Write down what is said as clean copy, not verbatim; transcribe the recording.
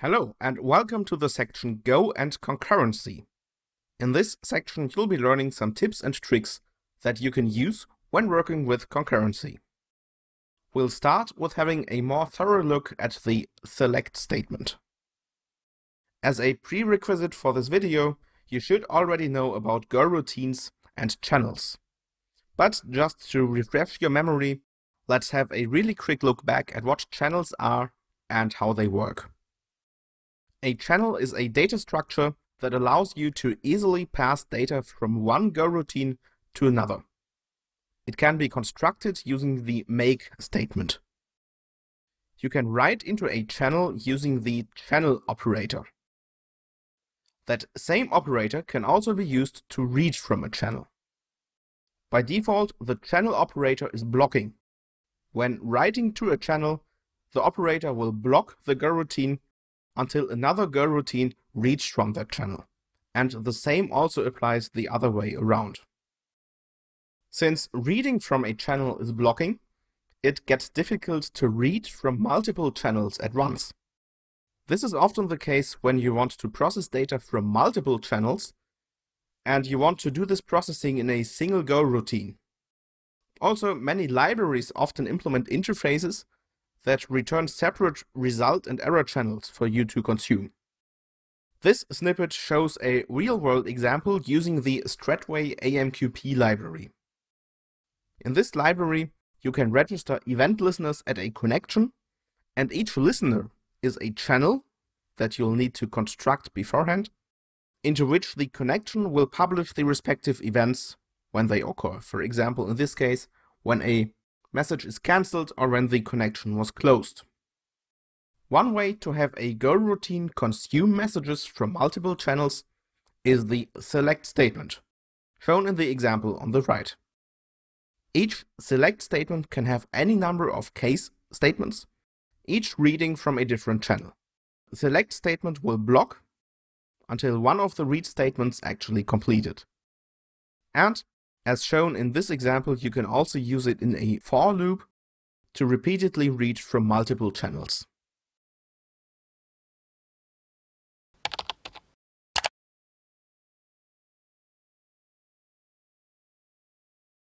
Hello and welcome to the section Go and Concurrency. In this section you'll be learning some tips and tricks that you can use when working with concurrency. We'll start with having a more thorough look at the SELECT statement. As a prerequisite for this video, you should already know about Go routines and channels. But just to refresh your memory, let's have a really quick look back at what channels are and how they work. A channel is a data structure that allows you to easily pass data from one Go routine to another. It can be constructed using the make statement. You can write into a channel using the channel operator. That same operator can also be used to read from a channel. By default, the channel operator is blocking. When writing to a channel, the operator will block the Go routine until another Go routine reached from that channel, and the same also applies the other way around. Since reading from a channel is blocking, it gets difficult to read from multiple channels at once. This is often the case when you want to process data from multiple channels, and you want to do this processing in a single Go routine. Also, many libraries often implement interfaces that return separate result and error channels for you to consume. This snippet shows a real-world example using the Stradway AMQP library. In this library, you can register event listeners at a connection, and each listener is a channel that you'll need to construct beforehand, into which the connection will publish the respective events when they occur. For example, in this case, when a message is cancelled or when the connection was closed. One way to have a Go routine consume messages from multiple channels is the SELECT statement, shown in the example on the right. Each SELECT statement can have any number of case statements, each reading from a different channel. The SELECT statement will block until one of the read statements actually completed. And as shown in this example, you can also use it in a for loop to repeatedly read from multiple channels.